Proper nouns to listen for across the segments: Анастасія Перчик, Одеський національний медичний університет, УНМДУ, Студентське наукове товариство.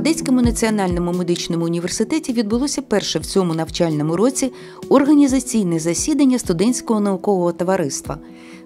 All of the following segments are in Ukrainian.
Одеському національному медичному університеті відбулося перше в цьому навчальному році організаційне засідання Студентського наукового товариства.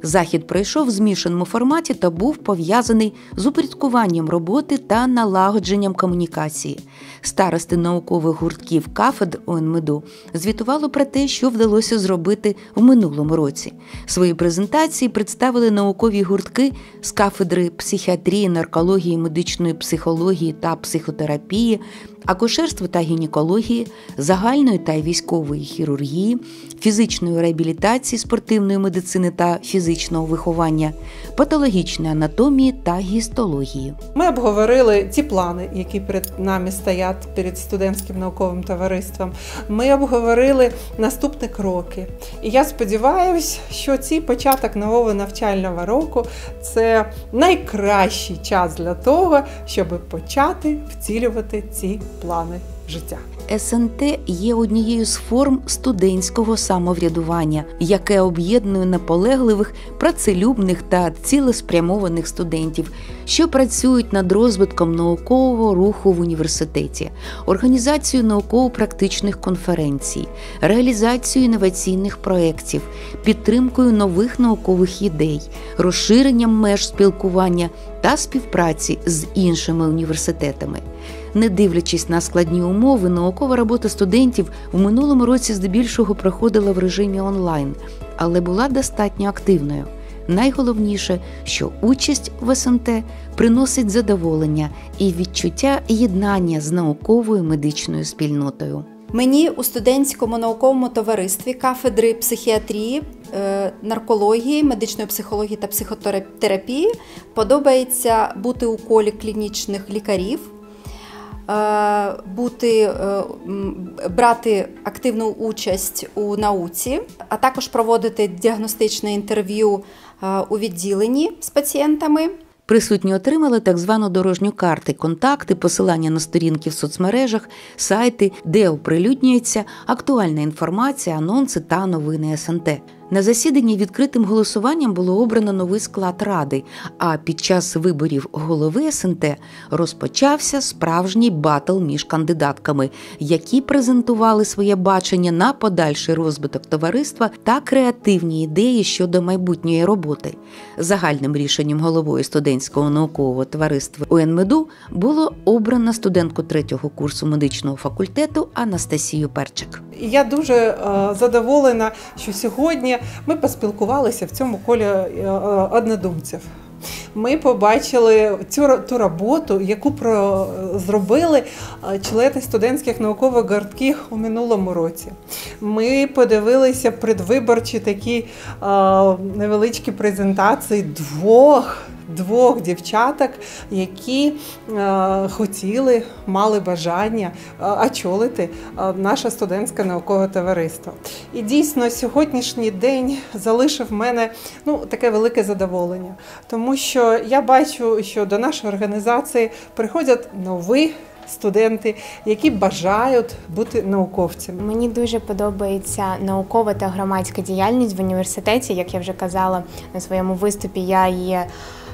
Захід пройшов в змішаному форматі та був пов'язаний з упорядкуванням роботи та налагодженням комунікації. Старости наукових гуртків кафедр УНМДУ звітували про те, що вдалося зробити в минулому році. Свої презентації представили наукові гуртки з кафедри психіатрії, наркології, медичної психології та психотерапії, акушерства та гінекології, загальної та військової хірургії, фізичної реабілітації, спортивної медицини та фізичного виховання, патологічної анатомії та гістології. Ми обговорили ті плани, які перед нами стоять, перед студентським науковим товариством. Ми обговорили наступні кроки. І я сподіваюся, що цей початок нового навчального року – це найкращий час для того, щоб почати втілювати ці плани життя. СНТ є однією з форм студентського самоврядування, яке об'єднує наполегливих, працелюбних та цілеспрямованих студентів, що працюють над розвитком наукового руху в університеті, організацією науково-практичних конференцій, реалізацією інноваційних проєктів, підтримкою нових наукових ідей, розширенням меж спілкування та співпраці з іншими університетами. Не дивлячись на складні умови, наукова робота студентів в минулому році здебільшого проходила в режимі онлайн, але була достатньо активною. Найголовніше, що участь в СНТ приносить задоволення і відчуття єднання з науковою медичною спільнотою. Мені у студентському науковому товаристві кафедри психіатрії, наркології, медичної психології та психотерапії подобається бути у колі клінічних лікарів, брати активну участь у науці, а також проводити діагностичне інтерв'ю у відділенні з пацієнтами. Присутні отримали так звану дорожню карти, контакти, посилання на сторінки в соцмережах, сайти, де оприлюднюється актуальна інформація, анонси та новини СНТ. На засіданні відкритим голосуванням було обрано новий склад ради, а під час виборів голови СНТ розпочався справжній батл між кандидатками, які презентували своє бачення на подальший розвиток товариства та креативні ідеї щодо майбутньої роботи. Загальним рішенням головою студентського наукового товариства УНМДУ було обрано студентку 3-го курсу медичного факультету Анастасію Перчик. Я дуже задоволена, що сьогодні ми поспілкувалися в цьому колі однодумців. Ми побачили ту роботу, яку зробили члени студентських наукових гуртків у минулому році. Ми подивилися предвиборчі такі невеличкі презентації двох дівчаток, які хотіли, мали бажання очолити наше студентське наукове товариство. І дійсно сьогоднішній день залишив мене таке велике задоволення, тому що я бачу, що до нашої організації приходять нові студенти, які бажають бути науковцями. Мені дуже подобається наукова та громадська діяльність в університеті. Як я вже казала на своєму виступі, я є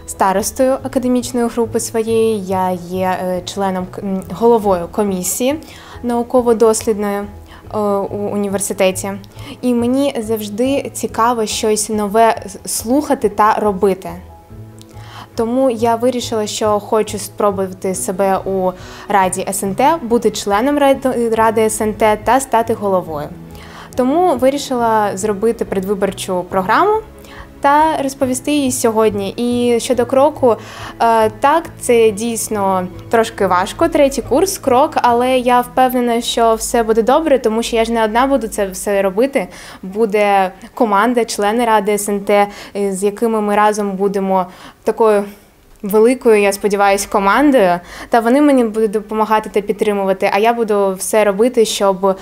старостою академічної групи своєї, я є головою комісії науково-дослідної у університеті. І мені завжди цікаво щось нове слухати та робити. Тому я вирішила, що хочу спробувати себе у Раді СНТ, бути членом Ради СНТ та стати головою. Тому вирішила зробити предвиборчу програму та розповісти її сьогодні. І щодо кроку, так, це дійсно трошки важко, 3-й курс, крок, але я впевнена, що все буде добре, тому що я ж не одна буду це все робити. Буде команда, члени Ради СНТ, з якими ми разом будемо такою великою, я сподіваюся, командою, та вони мені будуть допомагати та підтримувати, а я буду все робити, щоб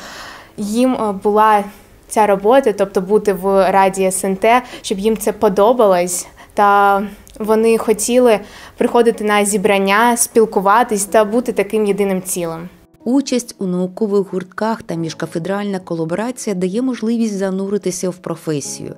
їм була ця робота, тобто бути в Раді СНТ, щоб їм це подобалось, та вони хотіли приходити на зібрання, спілкуватись та бути таким єдиним цілим. Участь у наукових гуртках та міжкафедральна колаборація дає можливість зануритися в професію.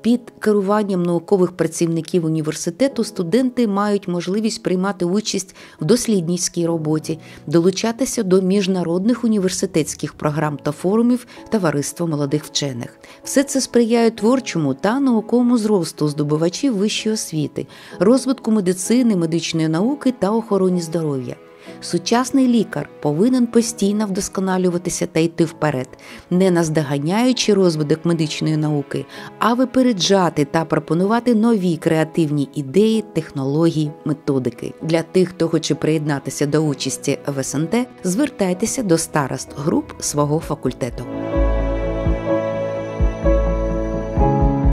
Під керуванням наукових працівників університету студенти мають можливість приймати участь в дослідницькій роботі, долучатися до міжнародних університетських програм та форумів Товариства молодих вчених. Все це сприяє творчому та науковому зросту здобувачів вищої освіти, розвитку медицини, медичної науки та охороні здоров'я. Сучасний лікар повинен постійно вдосконалюватися та йти вперед, не наздоганяючи розвиток медичної науки, а випереджати та пропонувати нові креативні ідеї, технології, методики. Для тих, хто хоче приєднатися до участі в СНТ, звертайтеся до старост груп свого факультету.